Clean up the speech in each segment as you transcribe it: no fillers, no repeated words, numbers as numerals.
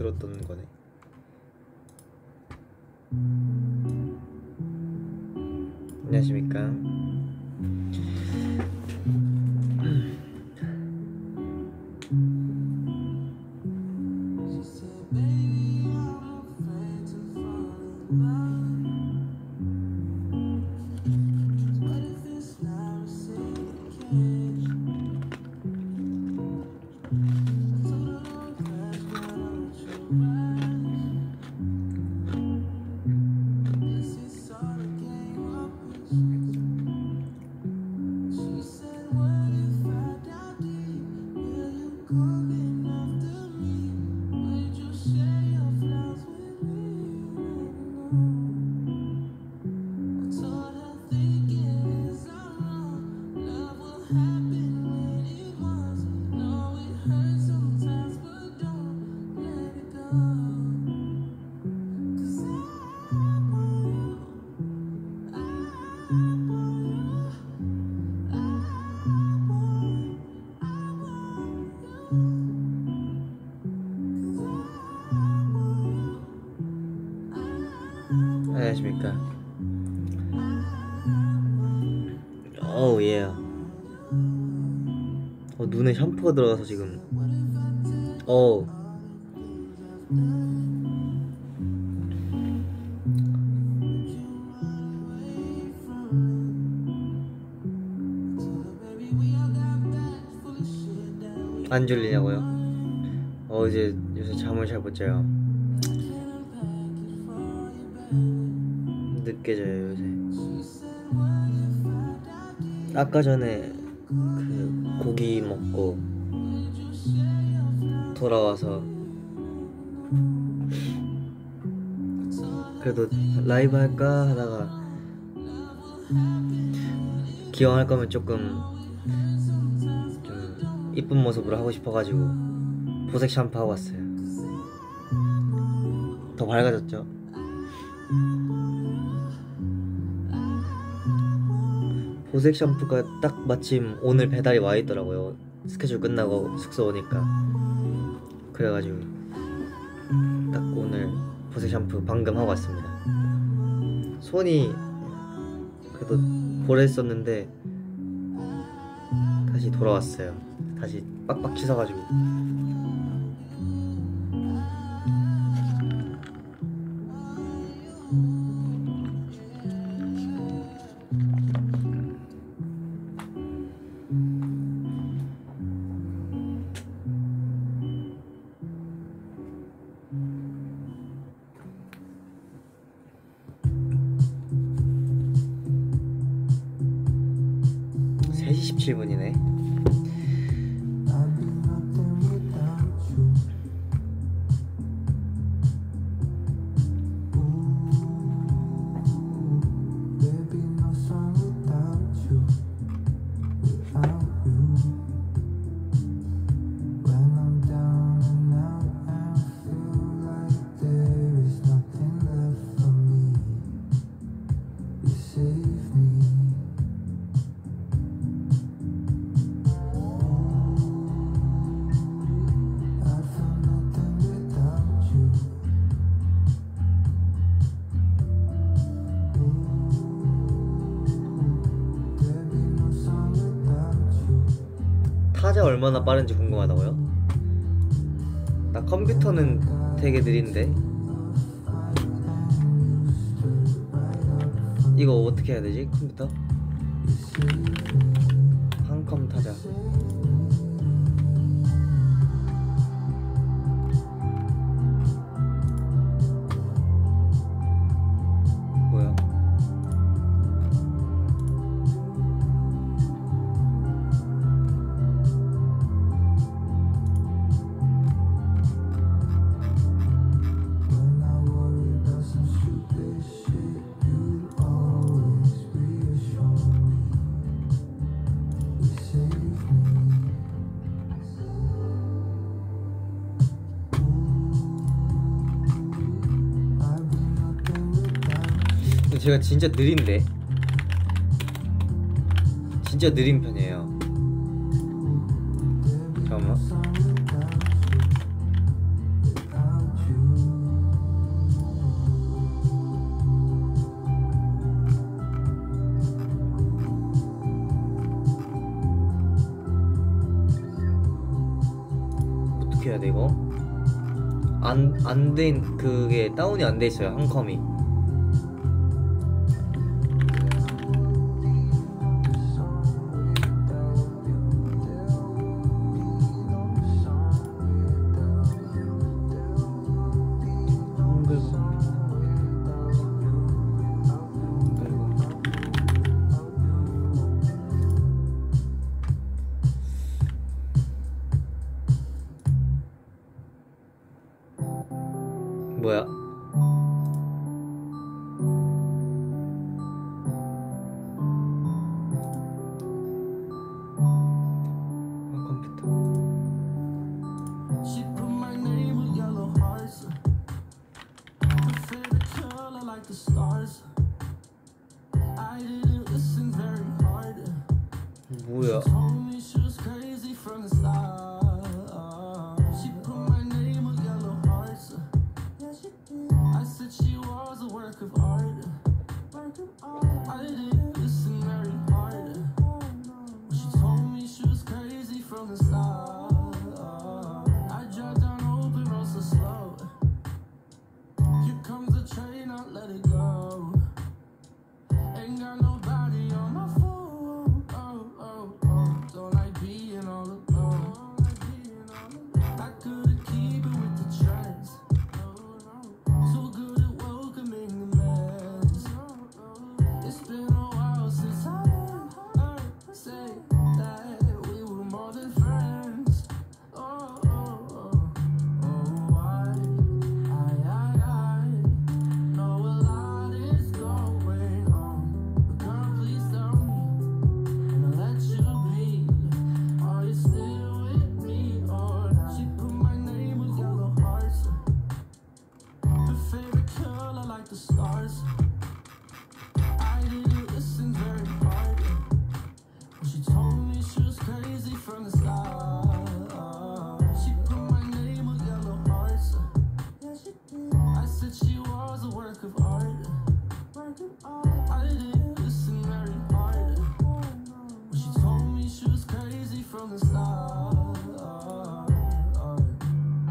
들었던 거네. 안녕하십니까. 안녕하십니까. 어우 예. 눈에 샴푸가 들어가서 지금 어우 안 졸리냐고요? 이제 요새 잠을 잘 못 자요. 늦게 자요 요새. 아까 전에 고기 먹고 돌아와서 그래도 라이브 할까 하다가 기왕 할 거면 좀 이쁜 모습으로 하고 싶어가지고 보색 샴푸 하고 왔어요. 더 밝아졌죠? 보색 샴푸가 딱 마침 오늘 배달이 와있더라고요. 스케줄 끝나고 숙소 오니까. 그래가지고 딱 오늘 보색 샴푸 방금 하고 왔습니다. 손이 그래도 볼했었는데 다시 돌아왔어요. 다시 빡빡 씻어가지고. 얼마나 빠른지 궁금하다고요? 나 컴퓨터는 되게 느린데 이거 어떻게 해야 되지? 컴퓨터? 한컴 타자. 제가 진짜 느린데, 진짜 느린 편이에요. 잠깐만. 되는데 이거 안 된 그게 다운이 안 돼 있어요. 한 컴이. 뭐야? 컴퓨터. 뭐야?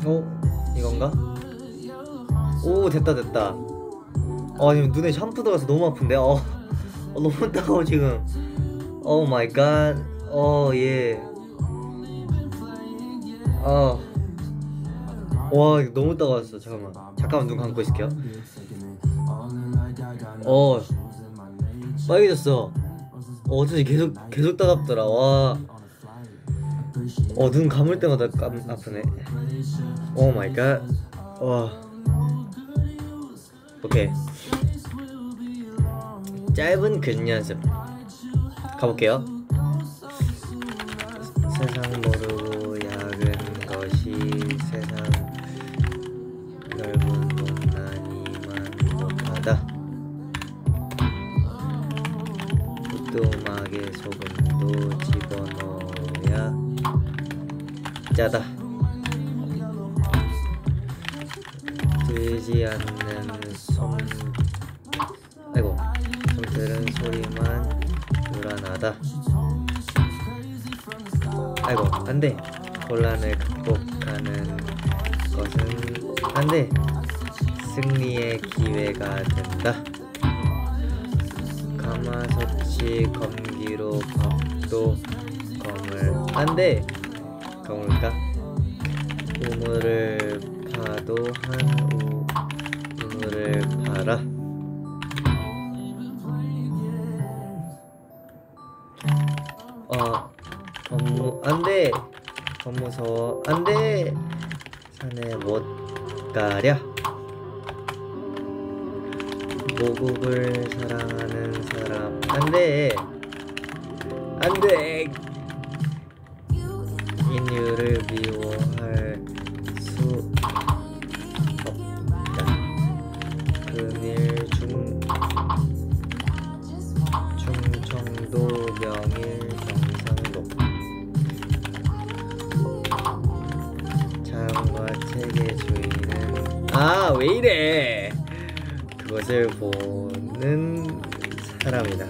오, 이건가? 오, 됐다 됐다. 아, 지금 눈에 샴푸 들어가서 너무 아픈데. 너무 따가워 지금. 오 마이 갓. 오 예. 아, 와, 너무 따가웠어. 잠깐만 눈 감고 있을게요. 빨개졌어. 어쩐지 계속 따갑더라. 와. 눈 감을 때마다 아프네. 오 마이 갓. 와. 오케이. 짧은 근 연습 가볼게요. 세상 모르고 작은 것이 세상 넓은 못난이만 못하다. 부뚜막에 소금도 집어넣어야 짜다. 들리지 않는 섬들은 소리만 불안하다. 아이고, 안돼. 혼란을 극복하는 것은 안돼. 승리의 기회가 된다. 가마솥이 검기로 밥도 검을 안돼. 검을까? 우물을 파도 한 우물을 파라. 너무 안돼. 너무 무서워 안돼. 산에 못 가랴. 모국을 사랑하는 사람 안돼. 안돼. 인류를 미워할 수 없다. 금일 충청도 명일 경상도. 자연과 책의 주인은 왜이래. 그것을 보는 사람이다.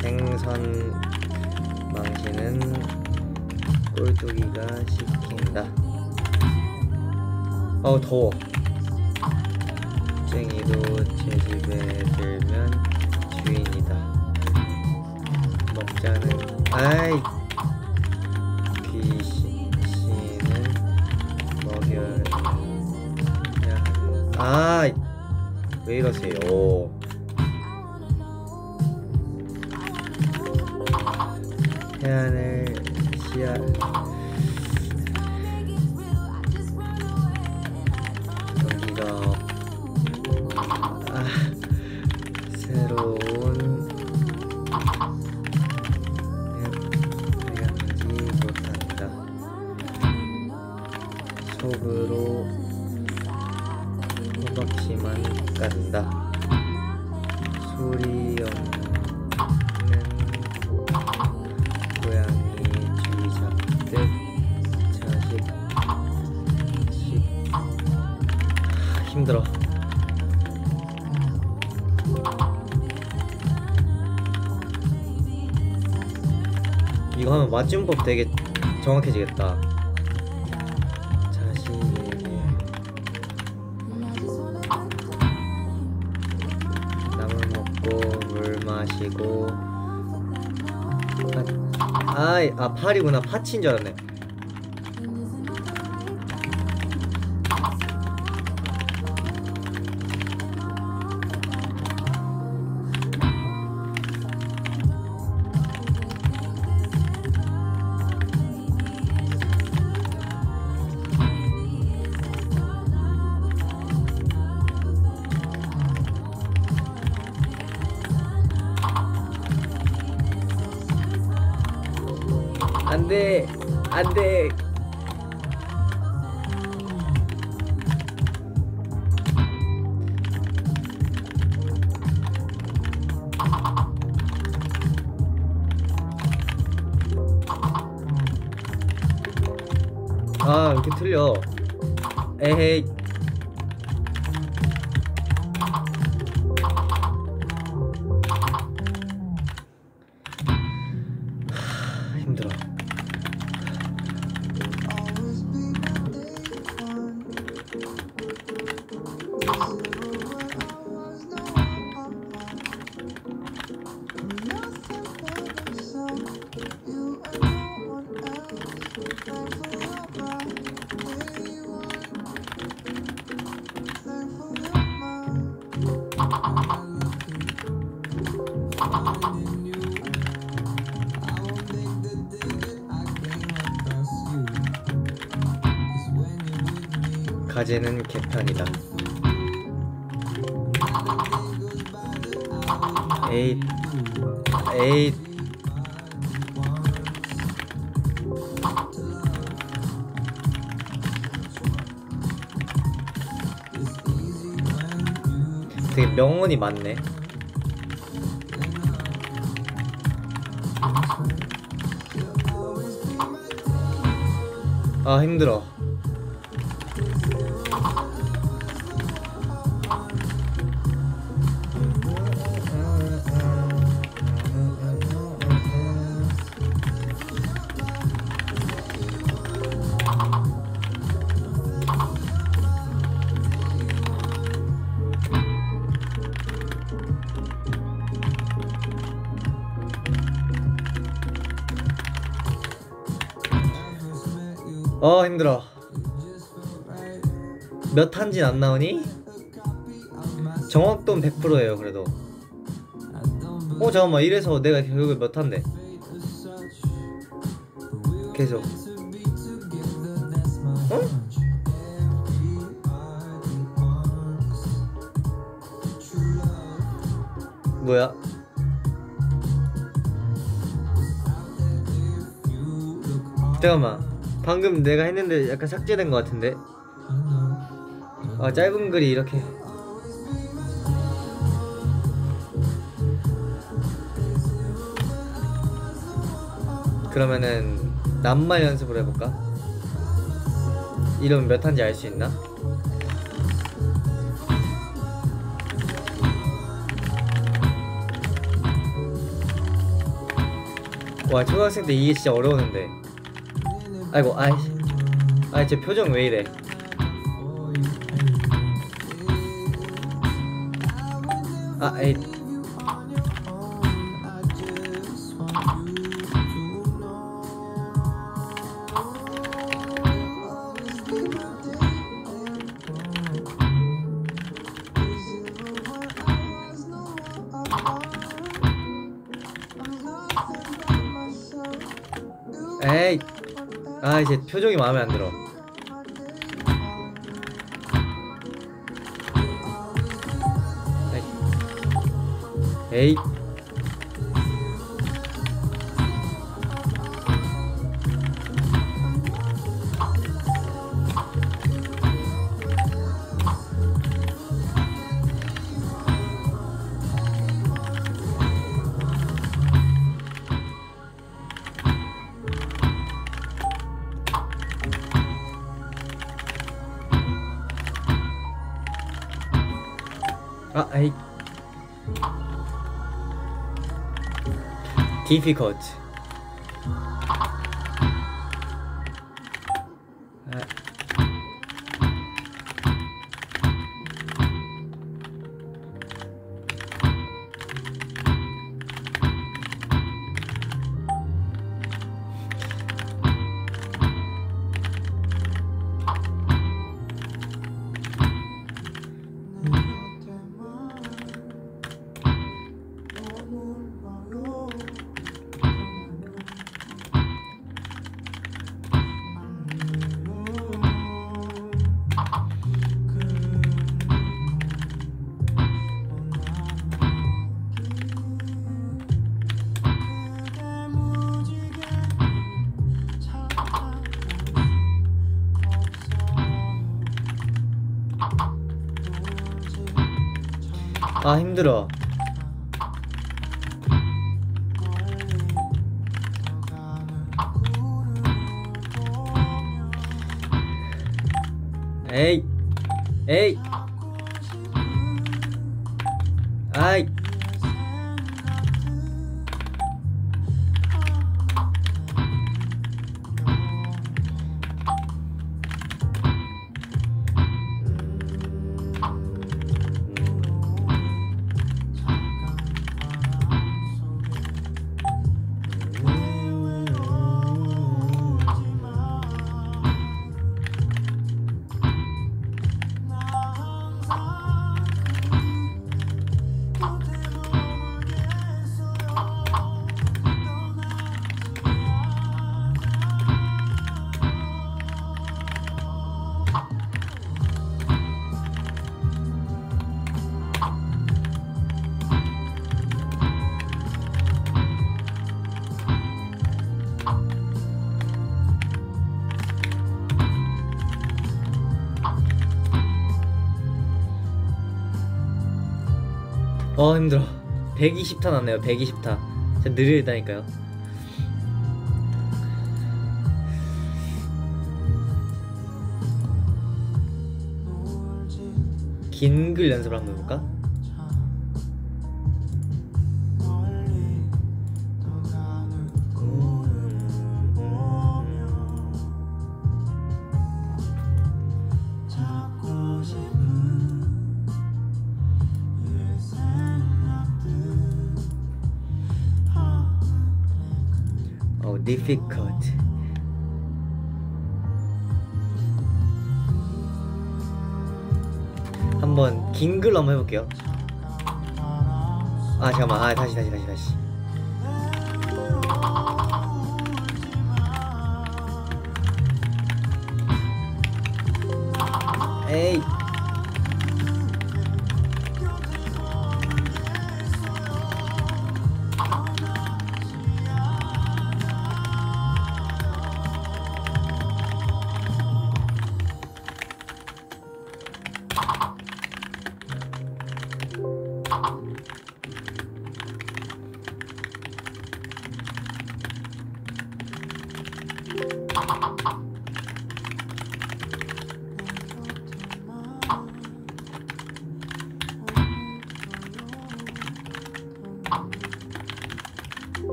생선 망신은 꼴뚜기가 시킨다. 어우 더워. 쟁이도 제 집에 들면 주인이다. 먹자는 아이 귀신은 먹여야 아이 왜 이러세요. 해안을 여기가 아, 새로운 해안지 못한다. 속으로 호박씨만 간다. 소리 없는 힘들어. 이거 하면 맞춤법 되게 정확해지겠다. 자신에게 나물 먹고 물 마시고 아 팔이구나. 파치인 줄 알았네. 안돼 안돼. 아 이렇게 틀려. 에헤이. 힘들어. 가재는 개판이다. 에잇 에잇. 되게 명언이 많네. 아 힘들어. 힘들어. 몇 한진 안 나오니? 정확도는 100%예요 그래도. 잠깐만 이래서 내가 결국에 몇 한데 계속 뭐야? 잠깐만 방금 내가 했는데 약간 삭제된 것 같은데. 아 짧은 글이 이렇게. 그러면은 낱말 연습을 해볼까? 이름 몇 한지 알 수 있나? 와 초등학생 때 이게 진짜 어려웠는데. 아이고 아이씨. 아이 제 표정 왜 이래. 아 에이. 에이. 아 이제 표정이 마음에 안 들어. 에이. 아, 에이. difficult. 아 힘들어. 에이 에이 아이 어 힘들어. 120타 났네요. 120타 진짜 느리다니까요. 긴 글 연습을 한번 해볼까? difficult. 한번 긴 글 한번 해볼게요. 아 잠깐만. 아 다시. 에이.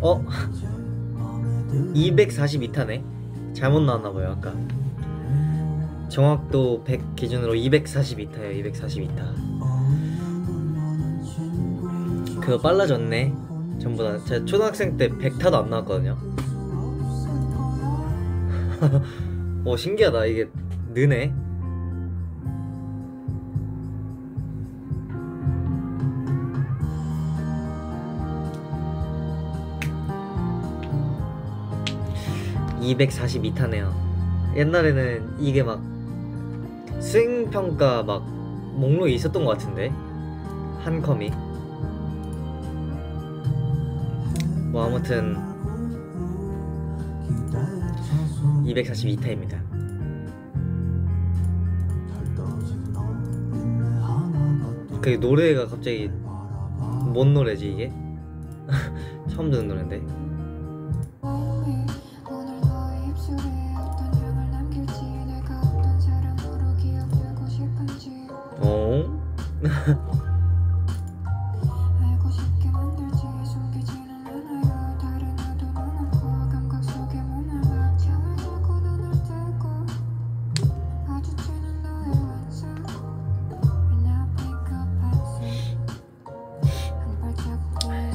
어? 242타네? 잘못 나왔나봐요. 아까 정확도 100 기준으로 242타예요 242타. 그거 빨라졌네 전보다. 제가 초등학생 때 100타도 안 나왔거든요. 오 신기하다. 이게 느네. (2) 242타네요. 옛날에는 이게 막 수행평가 막 목록이 있었던 것 같은데 한 컴이. 뭐 아무튼 242타입니다. 그 노래가 갑자기 뭔 노래지 이게? 처음 듣는 노래인데.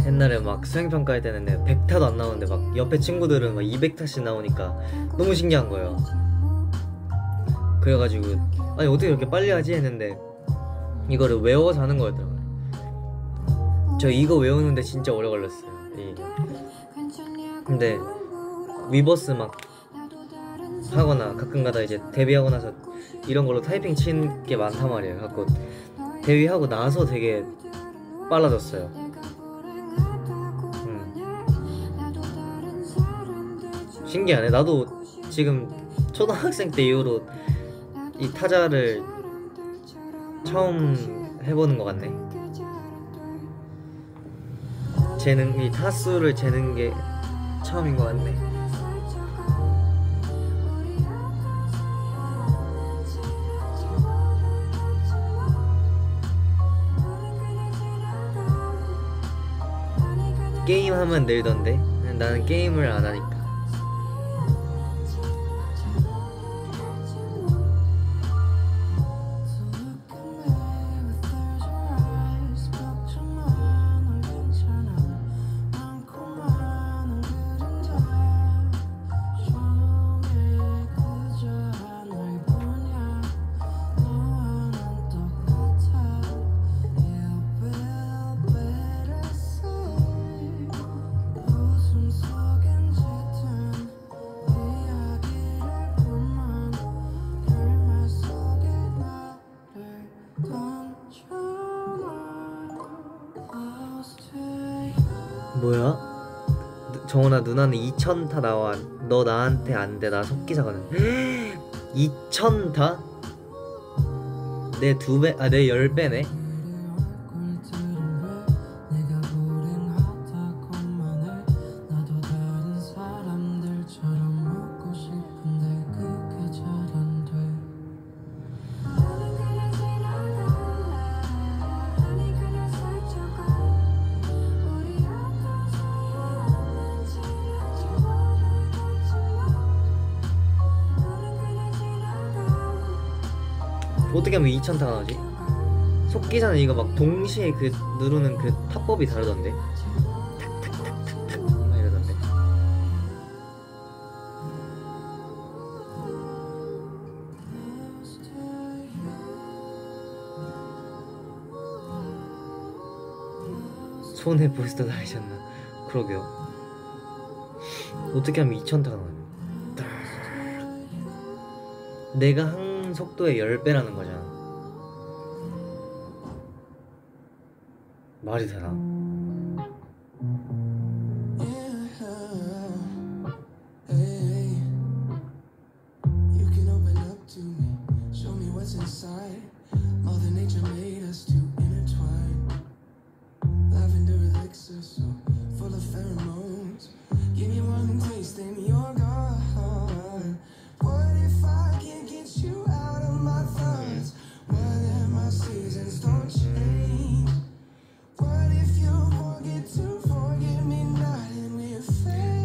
옛날에 막 수행평가 할 때는 100타도 안 나오는데 막 옆에 친구들은 막 200타씩 나오니까 너무 신기한 거예요. 그래가지고 아니 어떻게 이렇게 빨리 하지 했는데 이거를 외워서 하는 거였더라고요. 저 이거 외우는데 진짜 오래 걸렸어요. 근데 위버스 막 하거나 가끔가다 이제 데뷔하고 나서 이런 걸로 타이핑 치는 게 많단 말이에요. 갖고 데뷔하고 나서 되게 빨라졌어요. 신기하네. 나도 지금 초등학생 때 이후로 이 타자를 처음 해보는 것 같네. 이 타수를 재는 게 처음인 것 같네. 게임하면 늘던데 나는 게임을 안 하니까. 뭐야? 정원아 누나는 2000타 나와. 너 나한테 안 돼. 나 속기사거든. 2000타? 내 2배? 아, 내 10배네? 어떻게 하면 2000타가 나오지? 속기사는 이거 막 동시에 그 누르는 그 타법이 다르던데? 탁탁탁탁탁 막 이러던데. 손에 부스터 달리셨나? 그러게요. 어떻게 하면 2000타가 나오냐? 내가 항상 한 속도의 10배라는 거잖아. 말이 되나?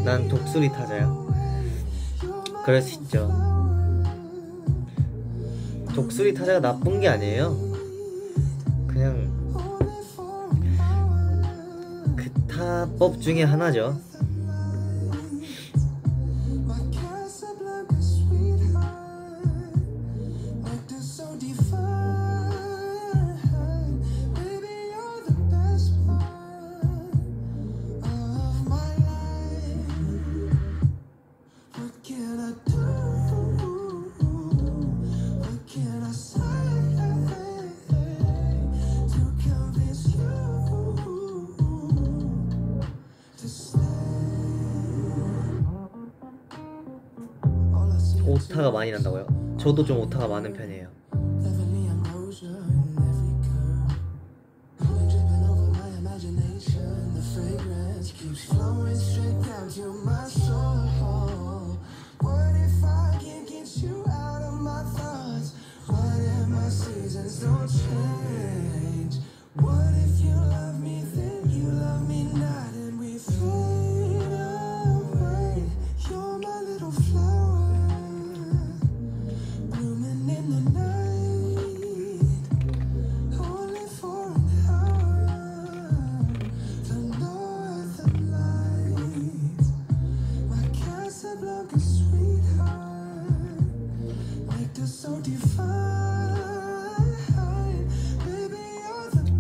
난 독수리 타자야. 그럴 수 있죠. 독수리 타자가 나쁜 게 아니에요. 그냥 그 타법 중에 하나죠. 오타가 많이 난다고요? 저도 좀 오타가 많은 편이에요.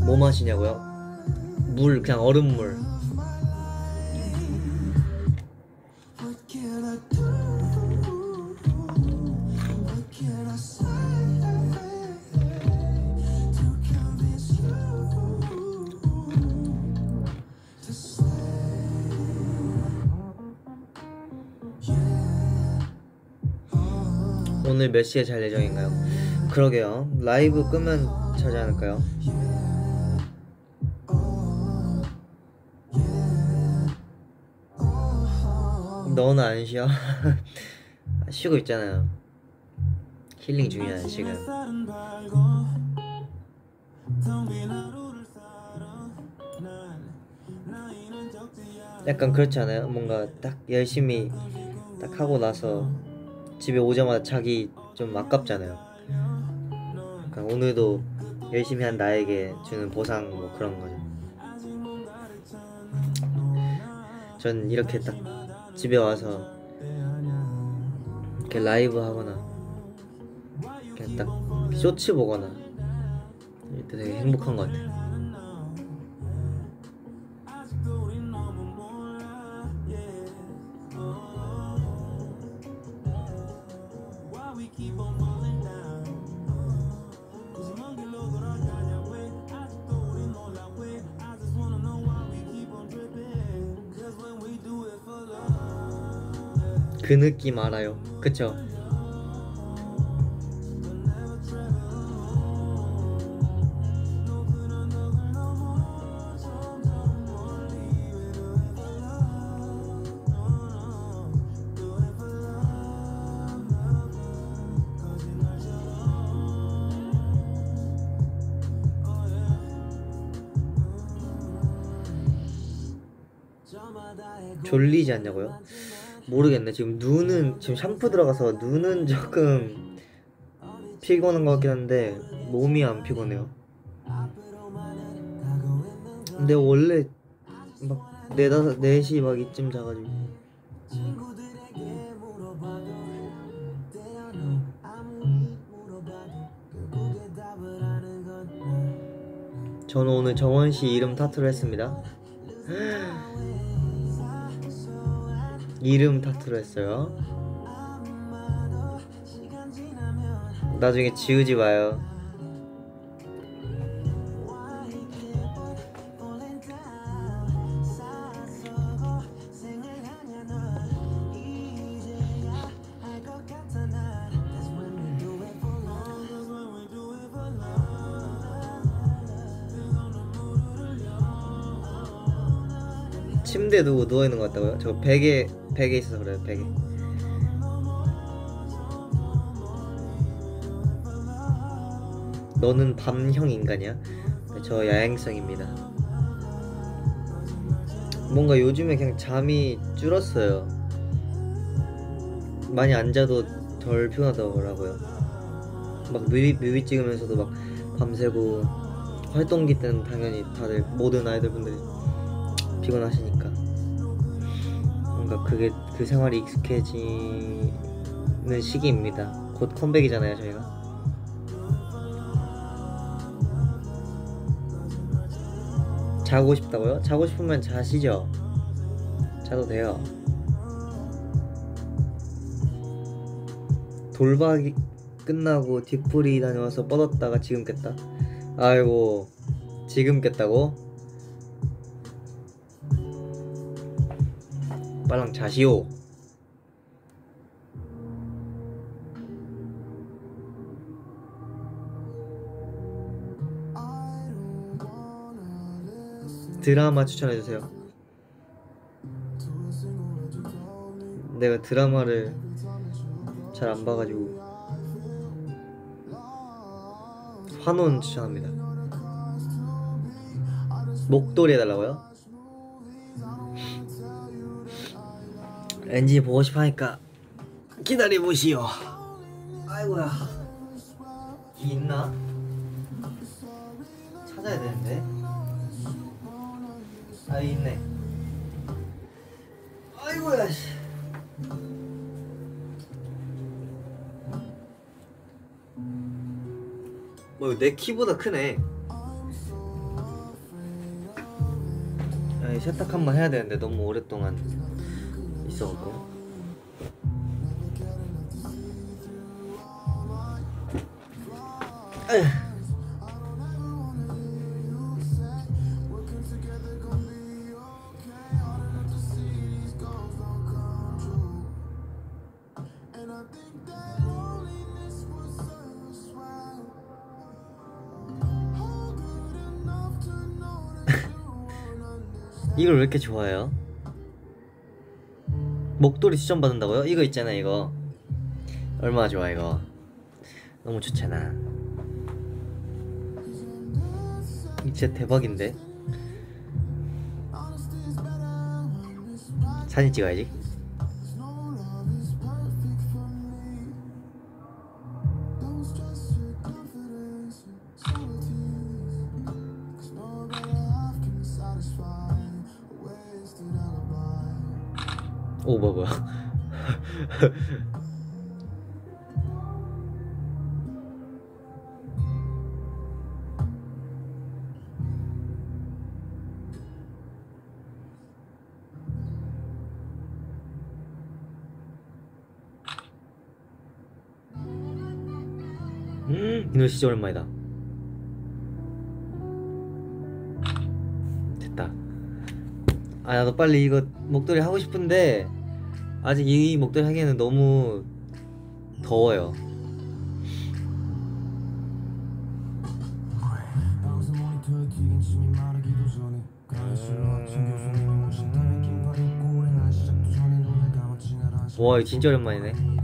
뭐 마시냐고요? 물, 그냥 얼음물. 오늘 몇 시에 잘 예정인가요? 그러게요. 라이브 끄면 자지 않을까요? 너는 안 쉬어? 쉬고 있잖아요. 힐링 중이야 지금. 약간 그렇지 않아요? 뭔가 딱 열심히 딱 하고 나서 집에 오자마자 자기 좀 아깝잖아요. 그러니까 오늘도 열심히 한 나에게 주는 보상 뭐 그런 거죠. 전 이렇게 딱 집에 와서 이렇게 라이브 하거나 그냥 딱 쇼츠 보거나 이때 되게 행복한 것 같아요. 그 느낌 알아요. 그쵸? 졸리지 않냐고요? 모르겠네. 지금 눈은 지금 샴푸 들어가서 눈은 조금 피곤한 것 같긴 한데 몸이 안 피곤해요. 근데 원래 막 4시 막 이쯤 자가지고 저는 오늘 정원씨 이름 타투를 했습니다. 이름 타투를 했어요. 나중에 지우지 마요. 침대에 누워있는 것 같다고요? 저 베개 있어서 그래요. 베개. 너는 밤형 인간이야? 저 야행성입니다. 뭔가 요즘에 그냥 잠이 줄었어요. 많이 안 자도 덜 피곤하더라고요. 막 뮤비 찍으면서도 막 밤새고, 활동기 때는 당연히 다들 모든 아이돌분들이 피곤하시니까 뭔가 그게 그 생활이 익숙해지는 시기입니다. 곧 컴백이잖아요 저희가. 자고 싶다고요? 자고 싶으면 자시죠. 자도 돼요. 돌박이 끝나고 뒷풀이 다녀와서 뻗었다가 지금 깼다? 아이고, 지금 깼다고? 빨랑 자시오. 드라마 추천해주세요. 내가 드라마를 잘 안 봐가지고. 환혼 추천합니다. 목도리 해달라고요? 엔진이 보고 싶어 하니까 기다려보시오. 아이고야, 있나? 찾아야 되는데. 아, 있네. 아이고야. 뭐 이거 내 키보다 크네. 아니, 세탁 한번 해야 되는데 너무 오랫동안 있어갖고. 이걸 왜 이렇게 좋아해요? 목도리 추천 받는다고요? 이거 있잖아, 이거. 얼마나 좋아, 이거. 너무 좋잖아. 진짜 대박인데. 사진 찍어야지. 오, 뭐야. 이 노래 진짜 오랜만이다. 됐다. 아, 나도 빨리 이거 목도리 하고 싶은데 아직 이 목도리 하기에는 너무 더워요. 와, 이거 진짜 오랜만이네.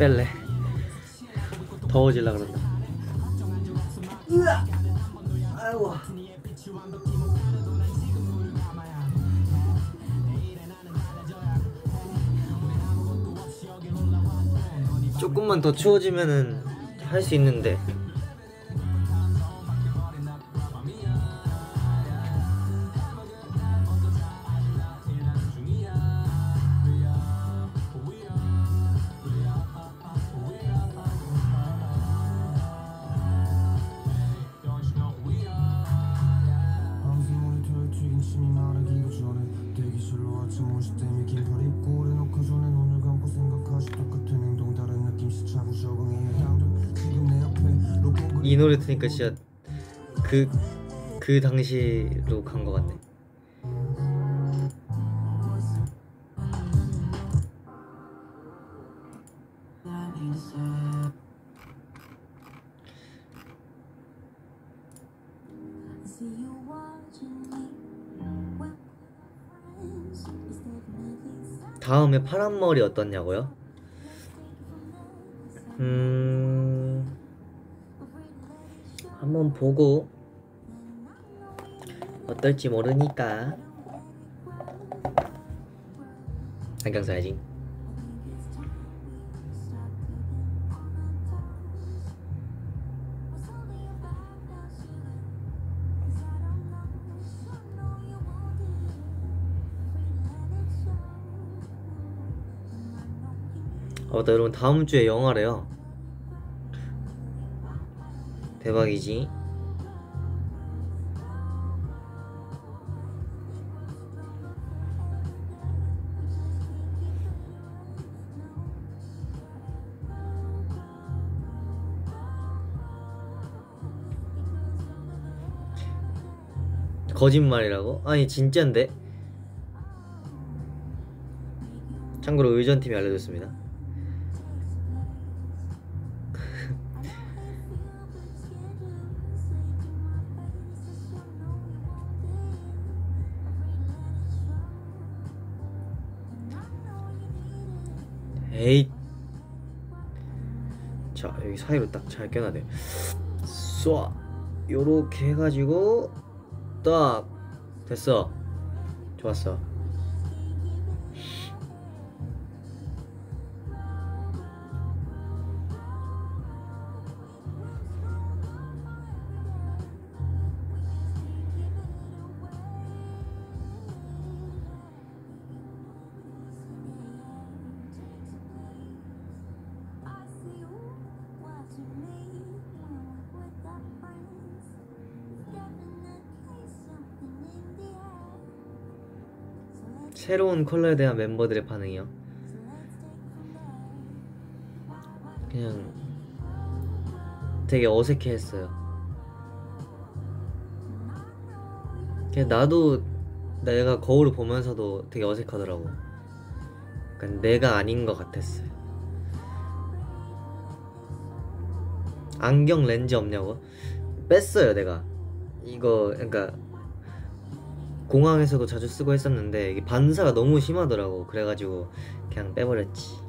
뺄래. 더워질라 그런다. 으아! 아이고. 조금만 더 추워지면은 할 수 있는데. 이 노래 들으니까 진짜 그 당시로 간 것 같네. 다음에 파란 머리 어떻냐고요? 한번 보고 어떨지 모르니까 안경 써야지. 아 맞다, 여러분 다음 주에 영화래요. 대박이지. 거짓말이라고? 아니 진짠데. 참고로 의전팀이 알려줬습니다. 에이, 자 여기 사이로 딱 잘 껴놔야 돼. 쏴 요렇게 해가지고 딱 됐어. 좋았어. 새로운 컬러에 대한 멤버들의 반응이요. 그냥 되게 어색해했어요. 그냥 나도 내가 거울을 보면서도 되게 어색하더라고. 그러니까 내가 아닌 것 같았어요. 안경 렌즈 없냐고? 뺐어요 내가. 이거 그러니까 공항에서도 자주 쓰고 했었는데 이게 반사가 너무 심하더라고. 그래가지고 그냥 빼버렸지.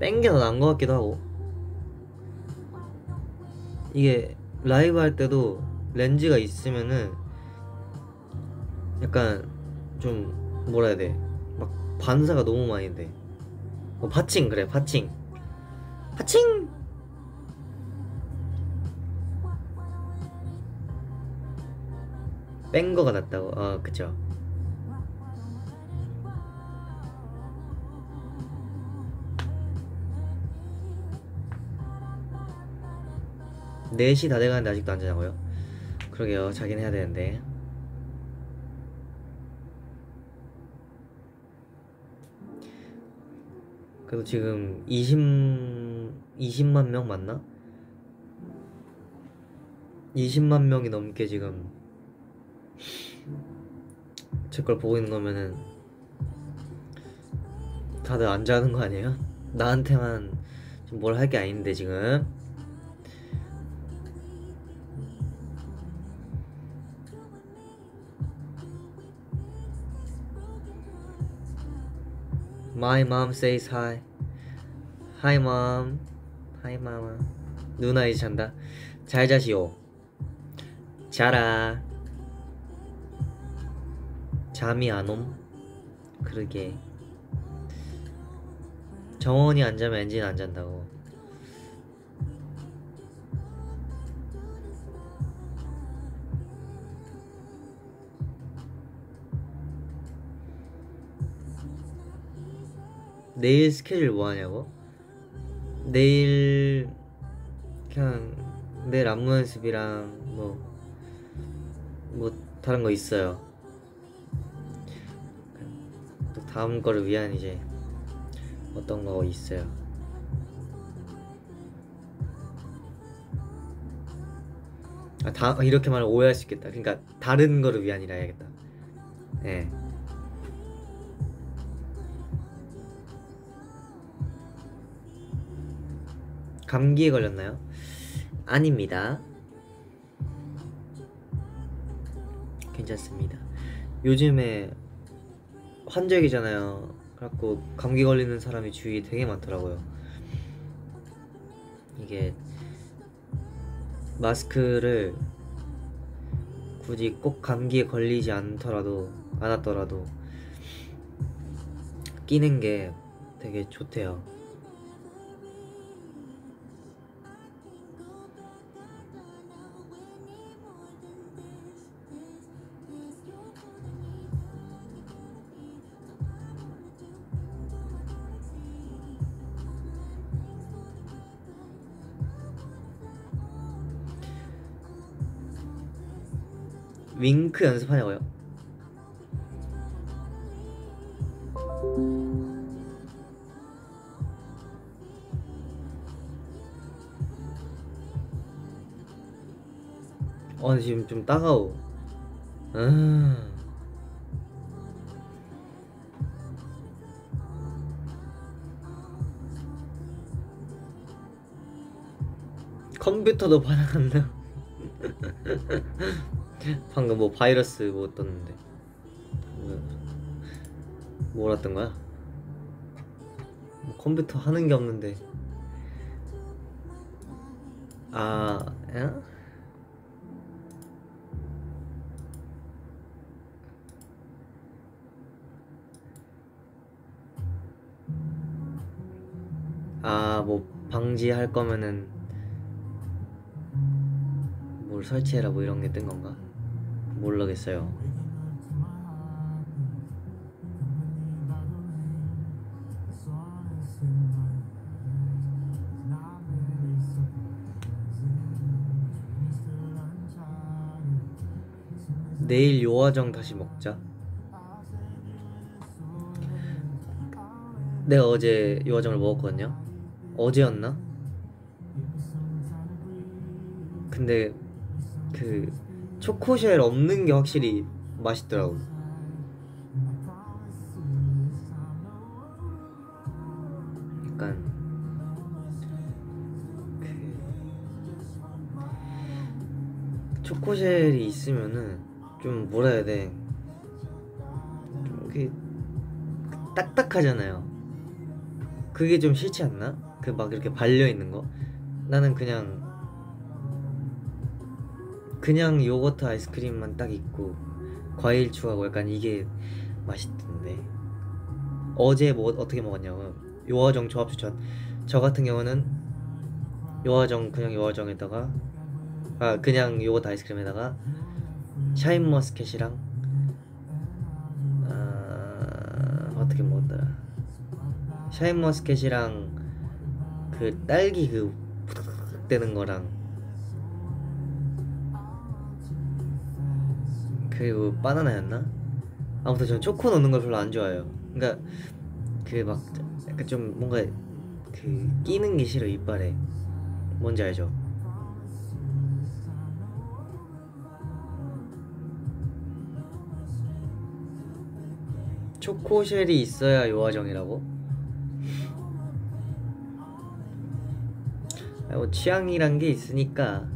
뺀 게 더 나은 것 같기도 하고. 이게 라이브 할 때도 렌즈가 있으면은 약간 좀 뭐라 해야 돼, 막 반사가 너무 많이 돼. 파칭 그래. 파칭 뺀 거가 낫다고? 아 그쵸. (4시) 다 돼가는데 아직도 안 자냐고요? 그러게요. 자긴 해야 되는데. 그래도 지금 20만 명 맞나? 20만 명이 넘게 지금 제 걸 보고 있는 거면은 다들 안 자는 거 아니에요? 나한테만 좀 뭘 할 게 아닌데 지금. My mom says hi. Hi mom. Hi mama. 누나 이제 잔다. 잘 자시오. 자라. 잠이 안 옴. 그러게. 정원이 안 자면 엔진 안 잔다고. 내일 스케줄 뭐 하냐고? 내일 그냥 내일 안무 연습이랑 뭐 다른 거 있어요. 또 다음 거를 위한 이제 어떤 거 있어요. 아, 다 이렇게 말하면 오해할 수 있겠다. 그러니까 다른 거를 위한이라 해야겠다. 네. 감기에 걸렸나요? 아닙니다. 괜찮습니다. 요즘에 환절기잖아요. 그래갖고 감기 걸리는 사람이 주위에 되게 많더라고요. 이게 마스크를 굳이 꼭 감기에 걸리지 않았더라도 끼는 게 되게 좋대요. 윙크 연습하냐고요? 아 지금 좀 따가워. 컴퓨터도 받아간다. 방금 뭐 바이러스 뭐 떴는데 뭐랬던 거야? 뭐 컴퓨터 하는 게 없는데. 아, 에? 아, 뭐 방지할 거면은 뭘 설치해라 뭐 이런 게 뜬 건가? 모르겠어요. 내일 요화정 다시 먹자. 내가 어제 요화정을 먹었거든요. 어제였나? 근데 그 초코쉘 없는 게 확실히 맛있더라고. 약간 그 초코쉘이 있으면은 좀 뭐라 해야 돼? 좀 이렇게 딱딱하잖아요. 그게 좀 싫지 않나? 그 막 이렇게 발려 있는 거. 나는 그냥 요거트 아이스크림만 딱 있고 과일 추가하고 약간 이게 맛있던데. 어제 뭐 어떻게 먹었냐고. 요화정 조합 추천. 저 같은 경우는 요화정 그냥 요화정에다가 그냥 요거트 아이스크림에다가 샤인머스켓이랑 어떻게 먹었더라. 샤인머스켓이랑 그 딸기 그 푹 되는 거랑 그리고 바나나였나? 아무튼 저는 초코 넣는 걸 별로 안 좋아해요. 그러니까 그 막 약간 좀 뭔가 그 끼는 게 싫어. 이빨에. 뭔지 알죠? 초코쉘이 있어야 요화정이라고? 뭐 취향이란 게 있으니까.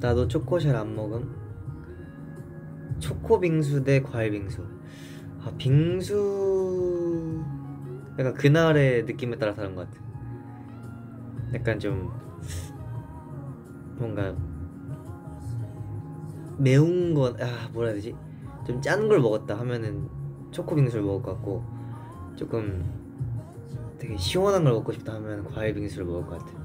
나도 초코쉘 안 먹음. 초코빙수 대 과일빙수. 아, 빙수 약간 그날의 느낌에 따라 다른 것 같아. 약간 좀 뭔가 매운 건, 아 뭐라 해야 되지, 좀 짠 걸 먹었다 하면은 초코빙수를 먹을 것 같고, 조금 되게 시원한 걸 먹고 싶다 하면 과일빙수를 먹을 것 같아.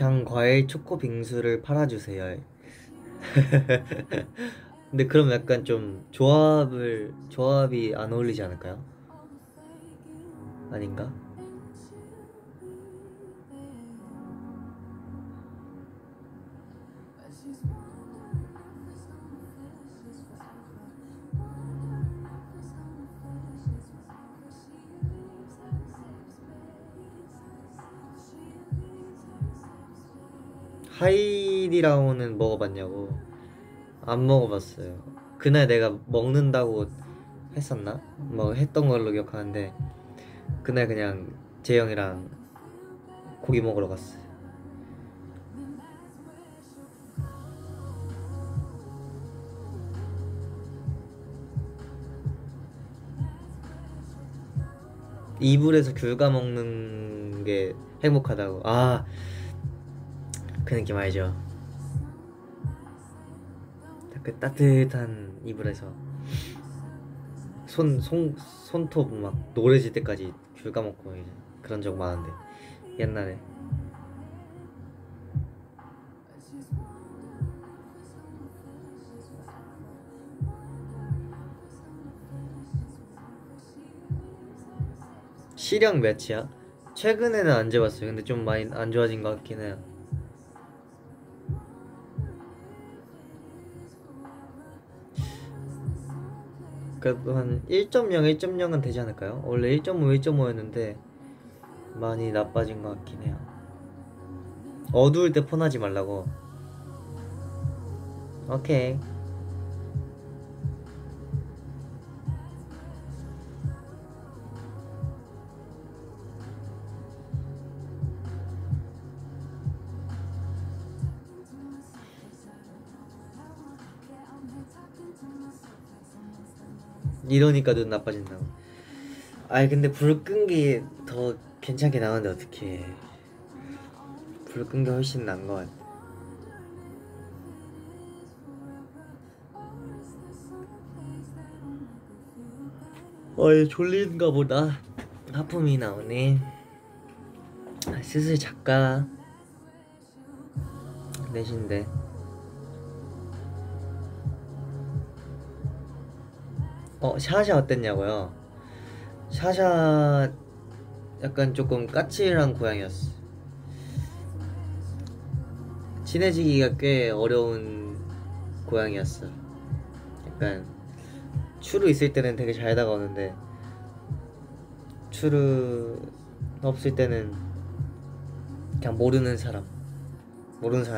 그냥 과일 초코 빙수를 팔아주세요. 근데 그럼 약간 좀 조합이 안 어울리지 않을까요? 아닌가? 하이디라오는 먹어봤냐고? 안 먹어봤어요. 그날 내가 먹는다고 했었나? 뭐 했던 걸로 기억하는데, 그날 그냥 재영이랑 고기 먹으러 갔어요. 이불에서 귤 까먹는 게 행복하다고. 아, 그 느낌 알죠? 그 따뜻한 이불에서 손톱 막 노래질 때까지 귤 까먹고 이제 그런 적 많은데, 옛날에. 시력 몇이야? 최근에는 안 재봤어요. 근데 좀 많이 안 좋아진 것 같긴 해요. 그래도 한 1.0, 1.0은 되지 않을까요? 원래 1.5, 1.5였는데 많이 나빠진 것 같긴 해요. 어두울 때 폰하지 말라고. 오케이. 이러니까 눈 나빠진다고. 아니 근데 불 끈 게 더 괜찮게 나오는데 어떡해. 불 끈 게 훨씬 나은 것 같아. 어이, 졸린가 보다. 하품이 나오네. 슬슬 잘까? 4시인데 샤샤 어땠냐고요? 샤샤 약간 조금 까칠한 고양이였어. 친해지기가 꽤 어려운 고양이였어. 약간 추루 있을 때는 되게 잘 다가오는데, 추루 없을 때는 그냥 모르는 사람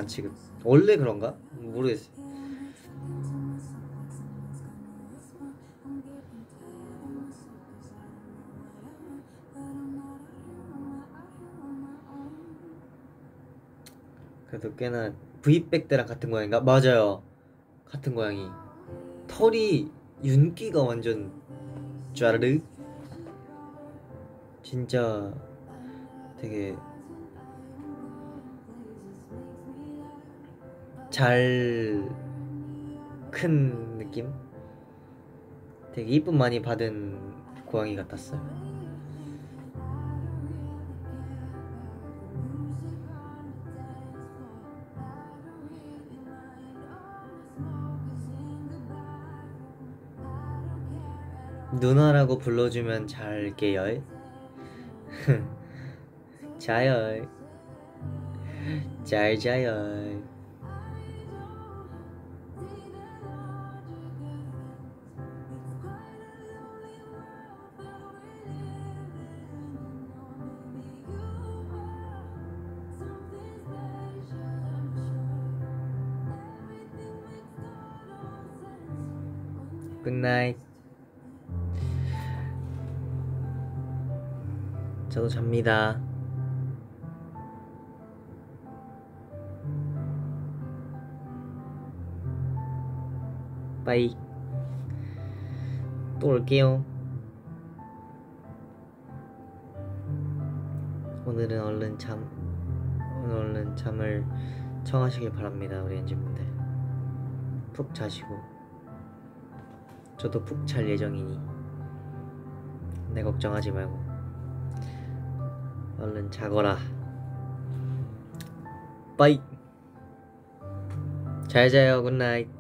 취급. 원래 그런가? 모르겠어. 그래도 꽤나 브이백 때랑 같은 고양이인가? 맞아요, 같은 고양이. 털이 윤기가 완전 쫘르르. 진짜 되게 잘 큰 느낌? 되게 이쁨 많이 받은 고양이 같았어요. 누나라고 불러주면 잘게요. 자요. 잘 자요. 굿나잇. 저도 잡니다. 빠이. 또 올게요. 오늘은 오늘 얼른 잠을 청하시길 바랍니다. 우리 엔진분들 푹 자시고, 저도 푹 잘 예정이니 내 걱정하지 말고 얼른 자거라. 빠이. 잘 자요. 굿나잇.